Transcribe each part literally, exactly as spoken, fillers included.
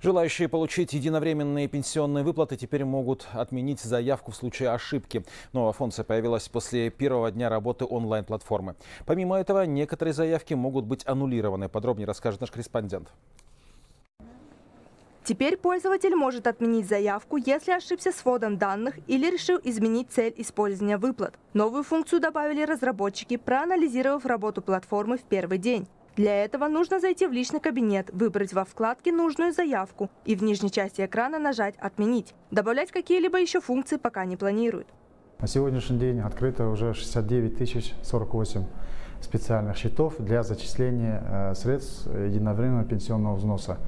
Желающие получить единовременные пенсионные выплаты теперь могут отменить заявку в случае ошибки. Новая функция появилась после первого дня работы онлайн-платформы. Помимо этого, некоторые заявки могут быть аннулированы. Подробнее расскажет наш корреспондент. Теперь пользователь может отменить заявку, если ошибся с вводом данных или решил изменить цель использования выплат. Новую функцию добавили разработчики, проанализировав работу платформы в первый день. Для этого нужно зайти в личный кабинет, выбрать во вкладке нужную заявку и в нижней части экрана нажать «Отменить». Добавлять какие-либо еще функции пока не планируют. На сегодняшний день открыто уже шестьдесят девять тысяч сорок восемь специальных счетов для зачисления средств единовременного пенсионного взноса.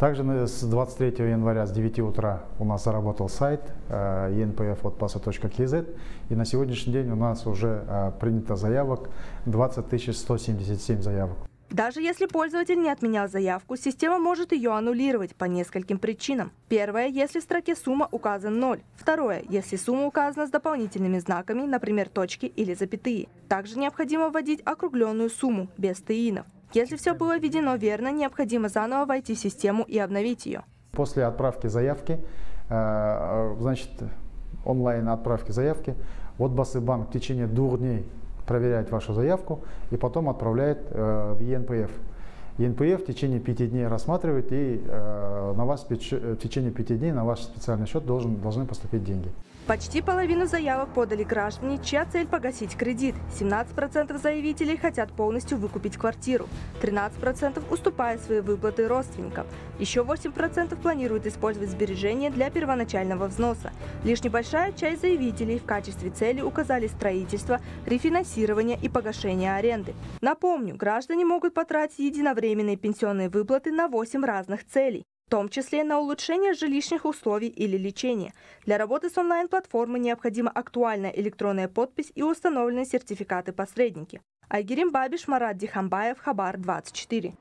Также с двадцать третьего января с девяти утра у нас заработал сайт и эн пэ эф отпаса точка кей зет, и на сегодняшний день у нас уже принято заявок двадцать тысяч сто семьдесят семь заявок. Даже если пользователь не отменял заявку, система может ее аннулировать по нескольким причинам. Первое, если в строке сумма указан ноль. Второе, если сумма указана с дополнительными знаками, например, точки или запятые. Также необходимо вводить округленную сумму, без тиинов. Если все было введено верно, необходимо заново войти в систему и обновить ее. После отправки заявки, значит, онлайн отправки заявки, Отбасы банк в течение двух дней проверяет вашу заявку и потом отправляет э, в е эн пэ эф. е эн пэ эф в течение пяти дней рассматривает, и э, на вас в течение пяти дней на ваш специальный счет должен, должны поступить деньги. Почти половину заявок подали граждане, чья цель погасить кредит. семнадцать процентов заявителей хотят полностью выкупить квартиру, тринадцать процентов уступая свои выплаты родственникам. Еще восемь процентов планируют использовать сбережения для первоначального взноса. Лишь небольшая часть заявителей в качестве цели указали строительство, рефинансирование и погашение аренды. Напомню, граждане могут потратить единовременные пенсионные выплаты на восемь разных целей, в том числе на улучшение жилищных условий или лечение. Для работы с онлайн-платформой необходима актуальная электронная подпись и установленные сертификаты-посредники. Айгерим Бабиш, Марат Дихамбаев, Хабар двадцать четыре.